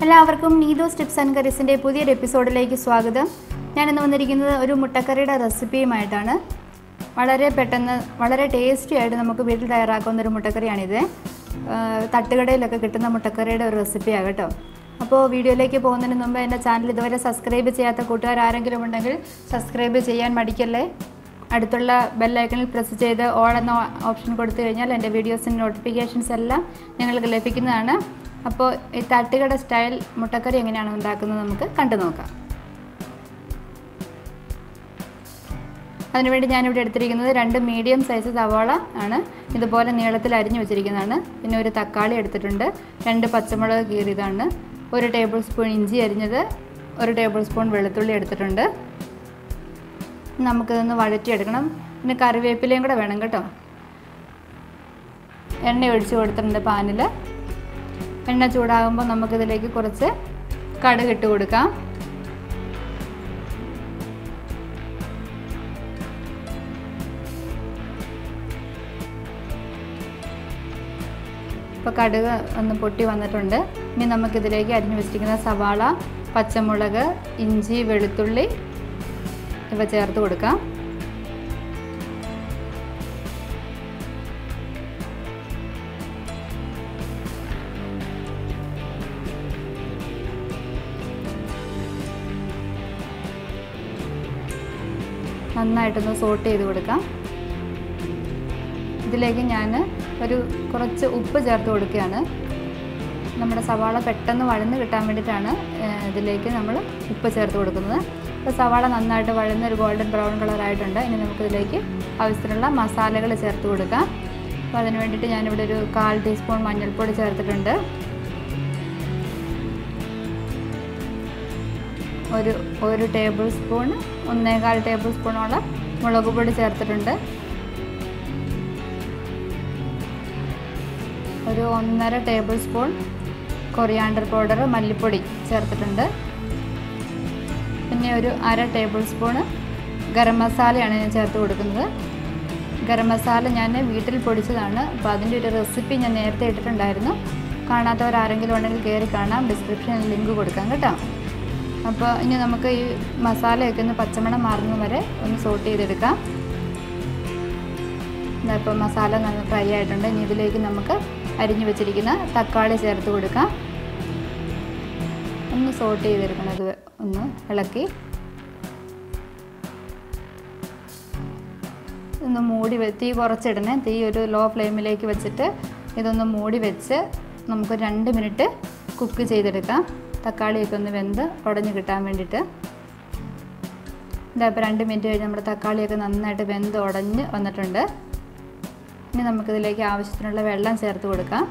Hello, Neethu's Tips and Curries in the episode. Swagadam. I recipe വളരെ tasty ആയിട്ട് നമുക്ക് വീട്ടിൽ തയ്യാറാക്കുന്ന ഒരു മുട്ടക്കറിയാണ് ഇത് തട്ടുകടയിലൊക്കെ കിട്ടുന്ന മുട്ടക്കറിയുടെ ഒരു റെസിപ്പിയാണ് ട്ടോ അപ്പോൾ വീഡിയോയിലേക്ക് പോകുന്നതിന് മുൻപ് എൻ്റെ ചാനൽ ഇതുവരെ സബ്സ്ക്രൈബ് ചെയ്യാത്ത കൂട്ടുകാർ ആരെങ്കിലും ഉണ്ടെങ്കിൽ സബ്സ്ക്രൈബ് ചെയ്യാൻ മടിക്കല്ലേ അടുത്തുള്ള ബെൽ ഐക്കണിൽ പ്രസ് ചെയ്ത് ഓൾ എന്ന ഓപ്ഷൻ കൊടുത്തു കഴിഞ്ഞാൽ എൻ്റെ വീഡിയോസിൻ്റെ നോട്ടിഫിക്കേഷൻസ് എല്ലാം നിങ്ങൾക്ക് ലഭിക്കുന്നതാണ് അപ്പോൾ ഈ തട്ടുകട സ്റ്റൈൽ മുട്ടക്കറി എങ്ങനെയാണ് ഉണ്ടാക്കുന്നത് നമുക്ക് കണ്ടു നോക്കാം അതിനുവേണ്ടി ഞാൻ ഇവിടെ എടുത്തിരിക്കുന്നത് രണ്ട് മീഡിയം സൈസ് സവാള ആണ് ഇതുപോലെ നീളത്തിൽ അരിഞ്ഞു വെച്ചിരിക്കുന്നതാണ് പിന്നെ ഒരു തക്കാളി എടുത്തിട്ടുണ്ട് രണ്ട് പച്ചമുളക് കീറിയതാണ് ഒരു ടേബിൾ സ്പൂൺ ഇഞ്ചി അരിഞ്ഞത് ഒരു ടേബിൾ സ്പൂൺ വെളുത്തുള്ളി എടുത്തിട്ടുണ്ട് നമുക്കിതൊന്ന് വഴറ്റിയെടുക്കണം പിന്നെ കറിവേപ്പിലയും കൂടെ വേണം കേട്ടോ എണ്ണ ഒഴിച്ച് കൊടുത്തിട്ടുണ്ട് പാനിൽ എണ്ണ ചൂടാകുമ്പോൾ നമുക്കിതിലേക്ക് കുറച്ച് കടുക് ഇട്ട് കൊടുക്കാം അപ്പോൾ കടുക് ഒന്ന് പൊട്ടി വന്നിട്ടുണ്ട് ഇനി നമുക്കിതിലേക്ക് അരിഞ്ഞു വെച്ചിരിക്കുന്ന സവാള പച്ചമുളക് ഇഞ്ചി വെളുത്തുള്ളി ഇവ ചേർത്ത് കൊടുക്കാം നന്നായിട്ടൊന്ന് സോട്ട് ചെയ്ത് കൊടുക്കാം ഇതിലേക്ക് ഞാൻ ഒരു കുറച്ച് ഉപ്പ് ചേർത്ത് കൊടുക്കുകയാണ് നമ്മുടെ സവാള പെട്ടെന്ന് വഴന്ന് കിട്ടാൻ വേണ്ടിയിട്ടാണ് ഇതിലേക്ക് നമ്മൾ ഉപ്പ് ചേർത്ത് കൊടുക്കുന്നത് അപ്പോൾ സവാള നന്നായിട്ട് വഴന്ന് ഒരു ഗോൾഡൻ ബ്രൗൺ കളറായിട്ടുണ്ട് ഇനി നമുക്കിതിലേക്ക് ആവശ്യത്തിനുള്ള മസാലകൾ ചേർത്ത് കൊടുക്കാം അപ്പോൾ അതിന് വേണ്ടിയിട്ട് ഞാനിവിടെ ഒരു 1/4 ടീസ്പൂൺ മഞ്ഞൾപ്പൊടി ചേർത്തിട്ടുണ്ട് ഒരു ടേബിൾ സ്പൂൺ 1/4 ടേബിൾ സ്പൂണോളം മുളക് പൊടി ചേർത്തിട്ടുണ്ട് ഒരു 1/2 ടേബിൾ സ്പൂൺ കൊറിയാണ്ടർ പൗഡർ മല്ലിപ്പൊടി ചേർത്തിട്ടുണ്ട് പിന്നെ ഒരു 1/2 ടേബിൾ സ്പൂൺ ഗരം മസാലയാണ് ഞാൻ ചേർത്ത് കൊടുക്കുന്നത് ഗരം മസാല ഞാൻ വീട്ടിൽ പൊടിച്ചതാണ് അപ്പോൾ അതിൻ്റെ ഒരു റെസിപ്പി ഞാൻ നേരത്തെ ഇട്ടിട്ടുണ്ടായിരുന്നു കാണാത്തവരാരെങ്കിലും ഉണ്ടെങ്കിൽ കയറി കാണാം ഡിസ്ക്രിപ്ഷനിൽ ലിങ്ക് കൊടുക്കാം കേട്ടോ അപ്പോൾ ഇനി നമുക്ക് ഈ മസാലയൊക്കെ ഒന്ന് പച്ചമണം മാറുന്നത് വരെ ഒന്ന് സോട്ട് ചെയ്തെടുക്കാം ഇപ്പോൾ മസാല നല്ല ഫ്രൈ ആയിട്ടുണ്ട് ഇനി ഇതിലേക്ക് നമുക്ക് അരിഞ്ഞു വെച്ചിരിക്കുന്ന തക്കാളി ചേർത്ത് കൊടുക്കാം ഒന്ന് സോട്ട് ചെയ്തെടുക്കണം അത് ഒന്ന് ഇളക്കി ഒന്ന് മൂടി തീ കുറച്ചിടണേ തീ ഒരു ലോ ഫ്ലെയിമിലേക്ക് വെച്ചിട്ട് ഇതൊന്ന് മൂടി വെച്ച് നമുക്ക് 2 മിനിറ്റ് കുക്ക് ചെയ്തെടുക്കാം തക്കാളിയൊക്കെ ഒന്ന് വെന്ത് ഉടഞ്ഞു കിട്ടാൻ വേണ്ടിയിട്ട് ഇതായപ്പോൾ 2 മിനിറ്റ് കഴിഞ്ഞ് നമ്മുടെ തക്കാളിയൊക്കെ നന്നായിട്ട് വെന്ത് ഉടഞ്ഞ് വന്നിട്ടുണ്ട് ഇനി നമുക്കിതിലേക്ക് ആവശ്യത്തിനുള്ള വെള്ളം ചേർത്ത് കൊടുക്കാം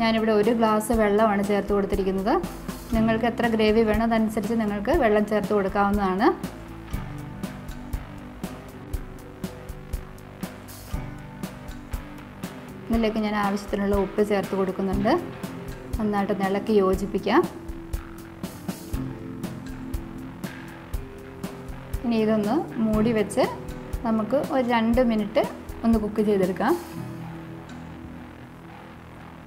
ഞാനിവിടെ 1 ഗ്ലാസ് വെള്ളമാണ് ചേർത്ത് കൊടുത്തിരിക്കുന്നത് നിങ്ങൾക്ക് എത്ര ഗ്രേവി വേണം അതനുസരിച്ച് നിങ്ങൾക്ക് വെള്ളം ചേർത്ത് കൊടുക്കാവുന്നതാണ് ഇതിലേക്ക് ഞാൻ ആവശ്യത്തിനുള്ള ഉപ്പ് ചേർത്ത് കൊടുക്കുന്നുണ്ട് നന്നായിട്ട് ഇളക്കി യോജിപ്പിക്കാം ഇനി ഇതൊന്ന് മൂടി വെച്ച് നമുക്ക് ഒരു 2 മിനിറ്റ് ഒന്ന് കുക്ക് ചെയ്തെടുക്കാം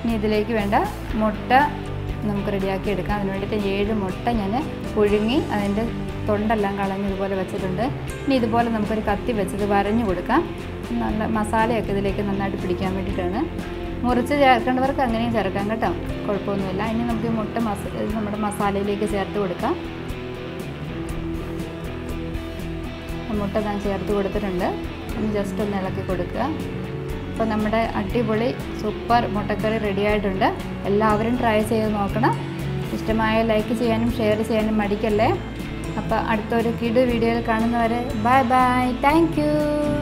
ഇനി ഇതിലേക്ക് വേണ്ട മുട്ട നമുക്ക് റെഡിയാക്കി എടുക്കാം അതിന് വേണ്ടിയിട്ട് 7 മുട്ട ഞാൻ പുഴുങ്ങി അതിൻ്റെ തൊണ്ടെല്ലാം കളഞ്ഞ് ഇതുപോലെ വെച്ചിട്ടുണ്ട് ഇനി ഇതുപോലെ നമുക്കൊരു കത്തി വെച്ചത് വരഞ്ഞു കൊടുക്കാം നല്ല മസാലയൊക്കെ ഇതിലേക്ക് നന്നായിട്ട് പിടിക്കാൻ വേണ്ടിയിട്ടാണ് മുറിച്ച് ചേർക്കേണ്ടവർക്ക് അങ്ങനെയും ചേർക്കാം കേട്ടോ കുഴപ്പമൊന്നുമില്ല ഇനി നമുക്ക് ഈ മുട്ട നമ്മുടെ മസാലയിലേക്ക് ചേർത്ത് കൊടുക്കാം മുട്ട ഞാൻ ചേർത്ത് കൊടുത്തിട്ടുണ്ട് ഒന്ന് ജസ്റ്റ് ഒന്ന് ഇളക്കി കൊടുക്കുക അപ്പോൾ നമ്മുടെ അടിപൊളി സൂപ്പർ മുട്ടക്കറി റെഡി ആയിട്ടുണ്ട് എല്ലാവരും ട്രൈ ചെയ്ത് നോക്കണം ഇഷ്ടമായ ലൈക്ക് ചെയ്യാനും ഷെയർ ചെയ്യാനും മടിക്കല്ലേ Appa adutha oru kidu video il kaanunna vare bye bye thank you.